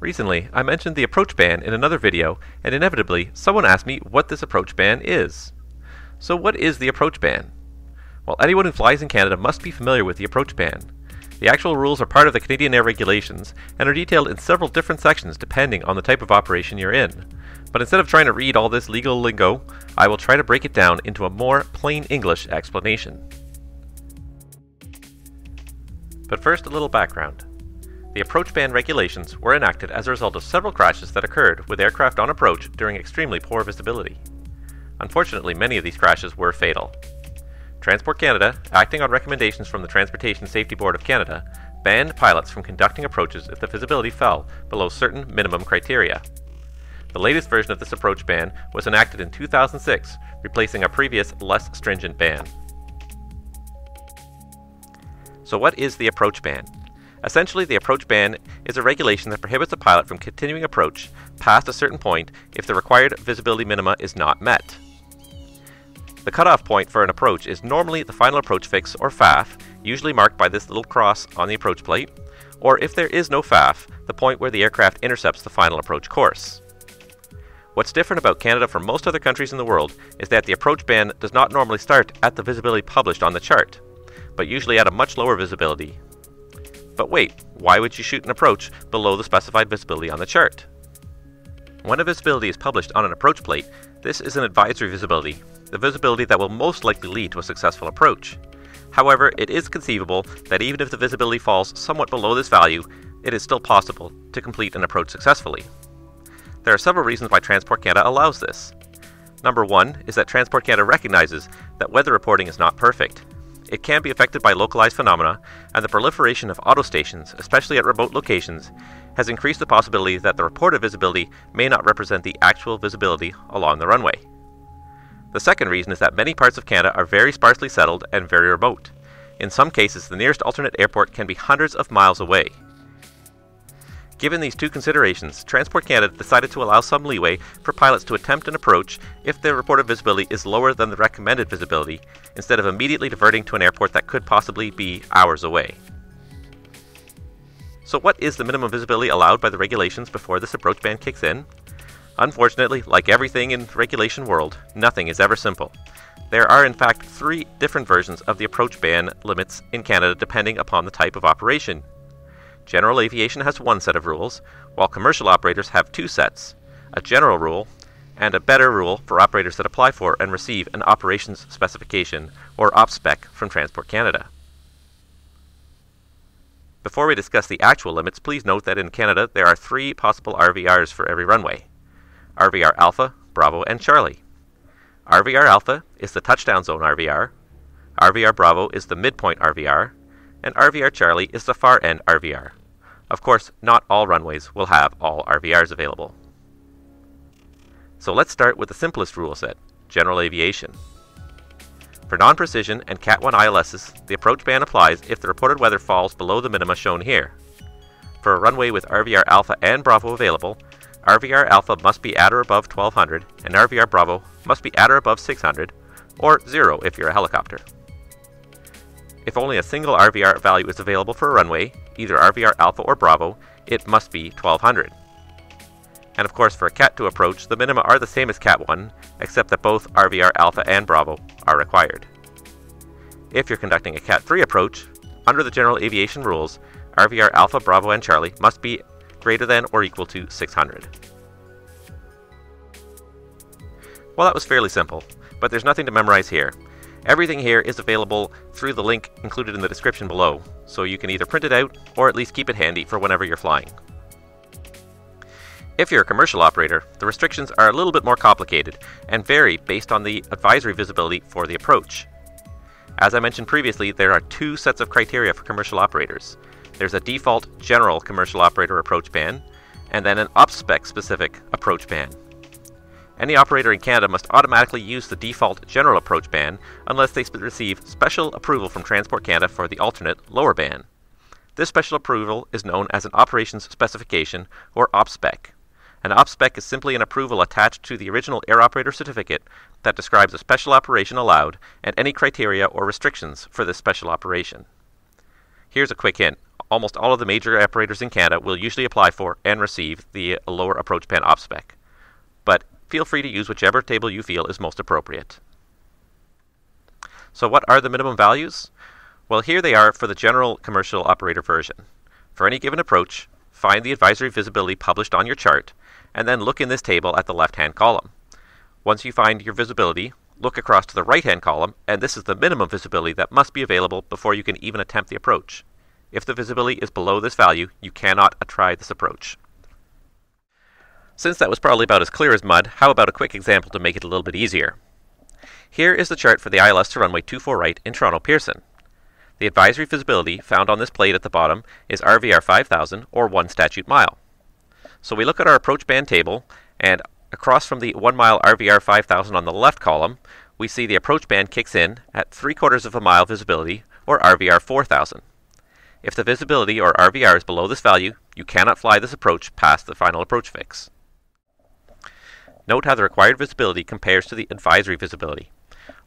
Recently, I mentioned the approach ban in another video, and inevitably, someone asked me what this approach ban is. So what is the approach ban? Well, anyone who flies in Canada must be familiar with the approach ban. The actual rules are part of the Canadian Air Regulations and are detailed in several different sections depending on the type of operation you're in. But instead of trying to read all this legal lingo, I will try to break it down into a more plain English explanation. But first, a little background. The approach ban regulations were enacted as a result of several crashes that occurred with aircraft on approach during extremely poor visibility. Unfortunately, many of these crashes were fatal. Transport Canada, acting on recommendations from the Transportation Safety Board of Canada, banned pilots from conducting approaches if the visibility fell below certain minimum criteria. The latest version of this approach ban was enacted in 2006, replacing a previous, less stringent ban. So what is the approach ban? Essentially, the approach ban is a regulation that prohibits a pilot from continuing approach past a certain point if the required visibility minima is not met. The cutoff point for an approach is normally the final approach fix, or FAF, usually marked by this little cross on the approach plate, or if there is no FAF, the point where the aircraft intercepts the final approach course. What's different about Canada from most other countries in the world is that the approach ban does not normally start at the visibility published on the chart, but usually at a much lower visibility. But wait, why would you shoot an approach below the specified visibility on the chart? When a visibility is published on an approach plate, this is an advisory visibility, the visibility that will most likely lead to a successful approach. However, it is conceivable that even if the visibility falls somewhat below this value, it is still possible to complete an approach successfully. There are several reasons why Transport Canada allows this. Number one is that Transport Canada recognizes that weather reporting is not perfect. It can be affected by localized phenomena, and the proliferation of auto stations, especially at remote locations, has increased the possibility that the reported visibility may not represent the actual visibility along the runway. The second reason is that many parts of Canada are very sparsely settled and very remote. In some cases, the nearest alternate airport can be hundreds of miles away. Given these two considerations, Transport Canada decided to allow some leeway for pilots to attempt an approach if their reported visibility is lower than the recommended visibility, instead of immediately diverting to an airport that could possibly be hours away. So what is the minimum visibility allowed by the regulations before this approach ban kicks in? Unfortunately, like everything in the regulation world, nothing is ever simple. There are in fact three different versions of the approach ban limits in Canada depending upon the type of operation. General aviation has one set of rules, while commercial operators have two sets, a general rule and a better rule for operators that apply for and receive an operations specification, or OPSPEC, from Transport Canada. Before we discuss the actual limits, please note that in Canada there are three possible RVRs for every runway: RVR Alpha, Bravo, and Charlie. RVR Alpha is the touchdown zone RVR, RVR Bravo is the midpoint RVR, and RVR Charlie is the far end RVR. Of course, not all runways will have all RVRs available. So let's start with the simplest rule set, general aviation. For non-precision and CAT I ILSs, the approach ban applies if the reported weather falls below the minima shown here. For a runway with RVR Alpha and Bravo available, RVR Alpha must be at or above 1200 and RVR Bravo must be at or above 600, or 0 if you're a helicopter. If only a single RVR value is available for a runway, either RVR Alpha or Bravo, it must be 1200. And of course, for a CAT II approach, the minima are the same as CAT I, except that both RVR Alpha and Bravo are required. If you're conducting a CAT III approach, under the general aviation rules, RVR Alpha, Bravo, and Charlie must be greater than or equal to 600. Well, that was fairly simple, but there's nothing to memorize here. Everything here is available through the link included in the description below, so you can either print it out or at least keep it handy for whenever you're flying. If you're a commercial operator, the restrictions are a little bit more complicated and vary based on the advisory visibility for the approach. As I mentioned previously, there are two sets of criteria for commercial operators. There's a default general commercial operator approach ban, and then an OPSPEC specific approach ban. Any operator in Canada must automatically use the default general approach ban unless they receive special approval from Transport Canada for the alternate lower ban. This special approval is known as an operations specification, or OPSPEC. An OPSPEC is simply an approval attached to the original air operator certificate that describes a special operation allowed and any criteria or restrictions for this special operation. Here's a quick hint. almost all of the major operators in Canada will usually apply for and receive the lower approach pen OPSPEC, but feel free to use whichever table you feel is most appropriate. So what are the minimum values? Well, here they are for the general commercial operator version. For any given approach, find the advisory visibility published on your chart, and then look in this table at the left-hand column. Once you find your visibility, look across to the right-hand column, and this is the minimum visibility that must be available before you can even attempt the approach. If the visibility is below this value, you cannot try this approach. Since that was probably about as clear as mud, how about a quick example to make it a little bit easier? Here is the chart for the ILS to runway 24 right in Toronto Pearson. The advisory visibility found on this plate at the bottom is RVR 5000 or 1 statute mile. So we look at our approach band table, and across from the 1 mile RVR 5000 on the left column, we see the approach band kicks in at 3/4 of a mile visibility or RVR 4000. If the visibility or RVR is below this value, you cannot fly this approach past the final approach fix. Note how the required visibility compares to the advisory visibility.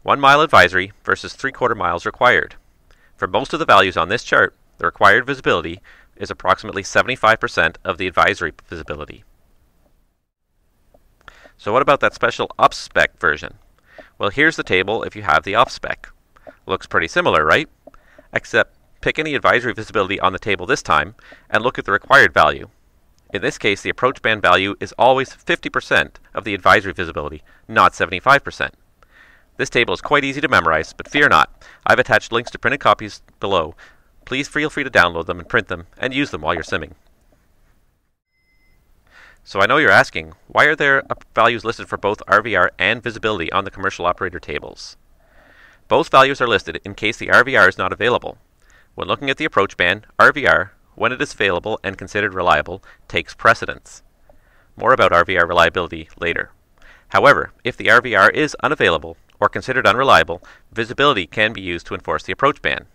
1 mile advisory versus 3/4 miles required. For most of the values on this chart, the required visibility is approximately 75% of the advisory visibility. So what about that special OPSPEC version? Well, here's the table if you have the OPSPEC. Looks pretty similar, right? Except pick any advisory visibility on the table this time and look at the required value. In this case, the approach band value is always 50% of the advisory visibility, not 75%. This table is quite easy to memorize, but fear not. I've attached links to printed copies below. Please feel free to download them and print them and use them while you're simming. So I know you're asking, why are there values listed for both RVR and visibility on the commercial operator tables? Both values are listed in case the RVR is not available. When looking at the approach band, RVR, when it is available and considered reliable, takes precedence. More about RVR reliability later. However, if the RVR is unavailable, or considered unreliable, visibility can be used to enforce the approach ban.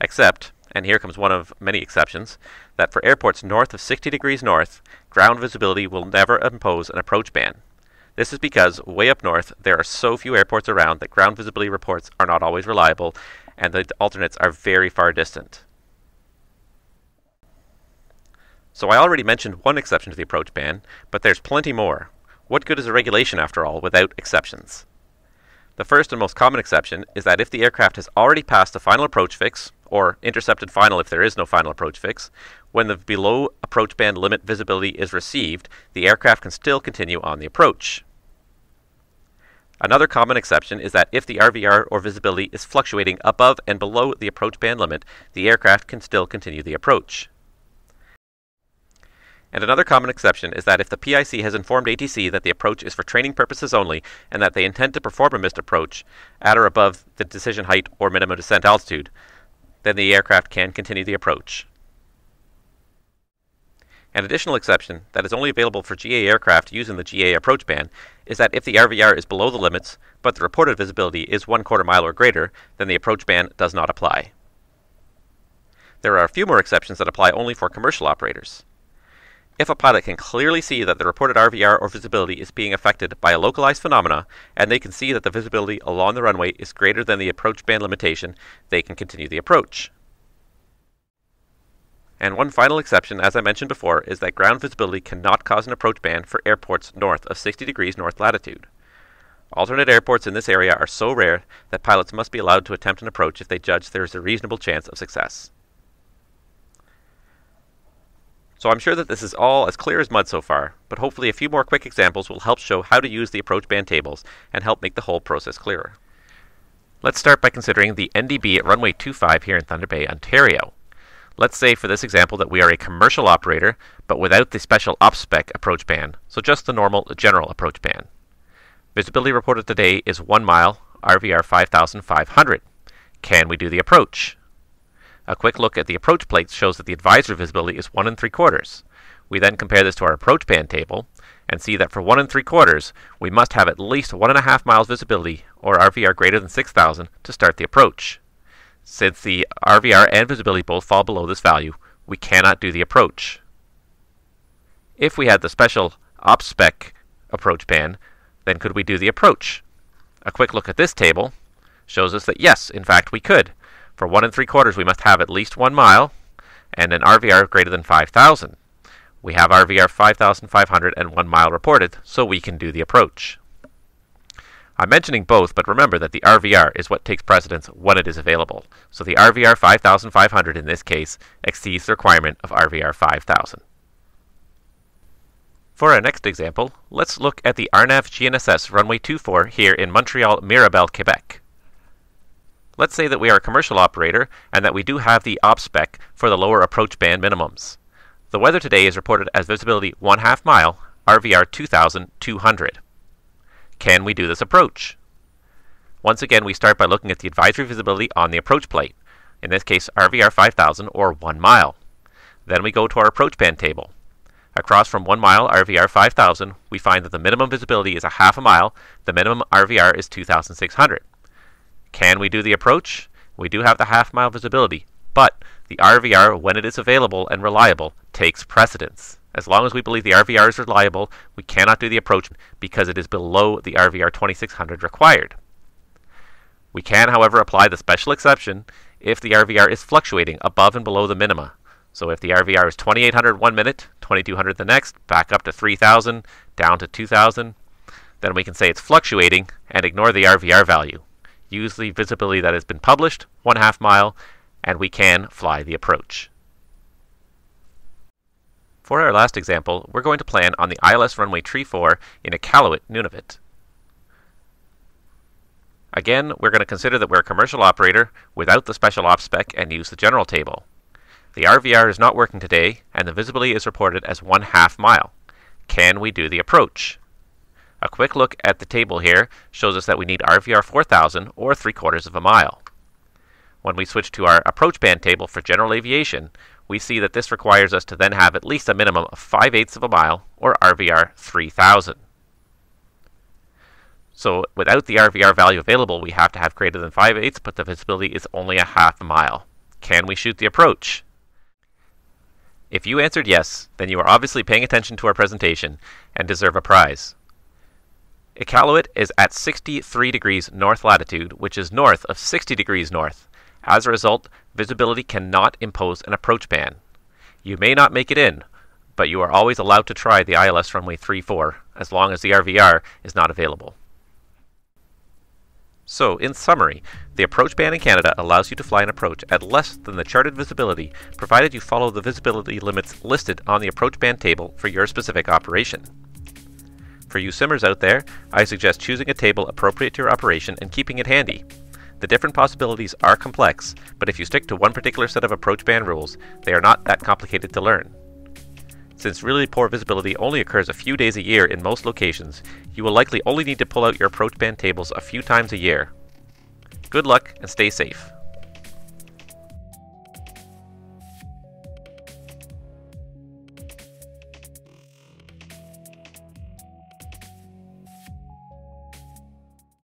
Except, and here comes one of many exceptions, that for airports north of 60 degrees north, ground visibility will never impose an approach ban. This is because way up north there are so few airports around that ground visibility reports are not always reliable and the alternates are very far distant. So I already mentioned one exception to the approach ban, but there's plenty more. What good is a regulation after all without exceptions? The first and most common exception is that if the aircraft has already passed the final approach fix, or intercepted final if there is no final approach fix, when the below approach band limit visibility is received, the aircraft can still continue on the approach. Another common exception is that if the RVR or visibility is fluctuating above and below the approach band limit, the aircraft can still continue the approach. And another common exception is that if the PIC has informed ATC that the approach is for training purposes only and that they intend to perform a missed approach at or above the decision height or minimum descent altitude, then the aircraft can continue the approach. An additional exception that is only available for GA aircraft using the GA approach ban is that if the RVR is below the limits but the reported visibility is 1/4 mile or greater, then the approach ban does not apply. There are a few more exceptions that apply only for commercial operators. If a pilot can clearly see that the reported RVR or visibility is being affected by a localized phenomena, and they can see that the visibility along the runway is greater than the approach band limitation, they can continue the approach. And one final exception, as I mentioned before, is that ground visibility cannot cause an approach ban for airports north of 60 degrees north latitude. Alternate airports in this area are so rare that pilots must be allowed to attempt an approach if they judge there is a reasonable chance of success. So I'm sure that this is all as clear as mud so far, but hopefully a few more quick examples will help show how to use the approach band tables and help make the whole process clearer. Let's start by considering the NDB at runway 25 here in Thunder Bay, Ontario. Let's say for this example that we are a commercial operator, but without the special OPSPEC approach band, so just the normal general approach band. Visibility reported today is 1 mile, RVR 5,500. Can we do the approach? A quick look at the approach plates shows that the advisory visibility is 1 3/4. We then compare this to our approach band table and see that for 1 3/4, we must have at least 1.5 miles visibility or RVR greater than 6,000 to start the approach. Since the RVR and visibility both fall below this value, we cannot do the approach. If we had the special OPSPEC approach band, then could we do the approach? A quick look at this table shows us that yes, in fact we could. For 1 3/4, we must have at least 1 mile, and an RVR greater than 5,000. We have RVR 5,500 and 1 mile reported, so we can do the approach. I'm mentioning both, but remember that the RVR is what takes precedence when it is available. So the RVR 5,500 in this case exceeds the requirement of RVR 5,000. For our next example, let's look at the RNAV GNSS runway 24 here in Montreal Mirabel, Quebec. Let's say that we are a commercial operator and that we do have the OPSPEC for the lower approach band minimums. The weather today is reported as visibility 1/2 mile, RVR 2,200. Can we do this approach? Once again, we start by looking at the advisory visibility on the approach plate, in this case RVR 5,000 or 1 mile. Then we go to our approach band table. Across from 1 mile RVR 5,000, we find that the minimum visibility is 1/2 mile, the minimum RVR is 2,600. Can we do the approach? We do have the 1/2 mile visibility, but the RVR, when it is available and reliable, takes precedence. As long as we believe the RVR is reliable, we cannot do the approach because it is below the RVR 2,600 required. We can, however, apply the special exception if the RVR is fluctuating above and below the minima. So if the RVR is 2,800 1 minute, 2,200 the next, back up to 3,000, down to 2,000, then we can say it's fluctuating and ignore the RVR value. Use the visibility that has been published, 1/2 mile, and we can fly the approach. For our last example, we're going to plan on the ILS runway 34 in Iqaluit, Nunavut. Again, we're going to consider that we're a commercial operator without the special ops spec and use the general table. The RVR is not working today, and the visibility is reported as 1/2 mile. Can we do the approach? A quick look at the table here shows us that we need RVR 4,000 or 3/4 mile. When we switch to our approach band table for general aviation, we see that this requires us to then have at least a minimum of 5/8 mile or RVR 3,000. So without the RVR value available, we have to have greater than 5/8, but the visibility is only 1/2 mile. Can we shoot the approach? If you answered yes, then you are obviously paying attention to our presentation and deserve a prize. Iqaluit is at 63 degrees north latitude, which is north of 60 degrees north. As a result, visibility cannot impose an approach ban. You may not make it in, but you are always allowed to try the ILS runway 34 as long as the RVR is not available. So, in summary, the approach ban in Canada allows you to fly an approach at less than the charted visibility, provided you follow the visibility limits listed on the approach ban table for your specific operation. For you simmers out there, I suggest choosing a table appropriate to your operation and keeping it handy. The different possibilities are complex, but if you stick to one particular set of approach ban rules, they are not that complicated to learn. Since really poor visibility only occurs a few days a year in most locations, you will likely only need to pull out your approach band tables a few times a year. Good luck and stay safe.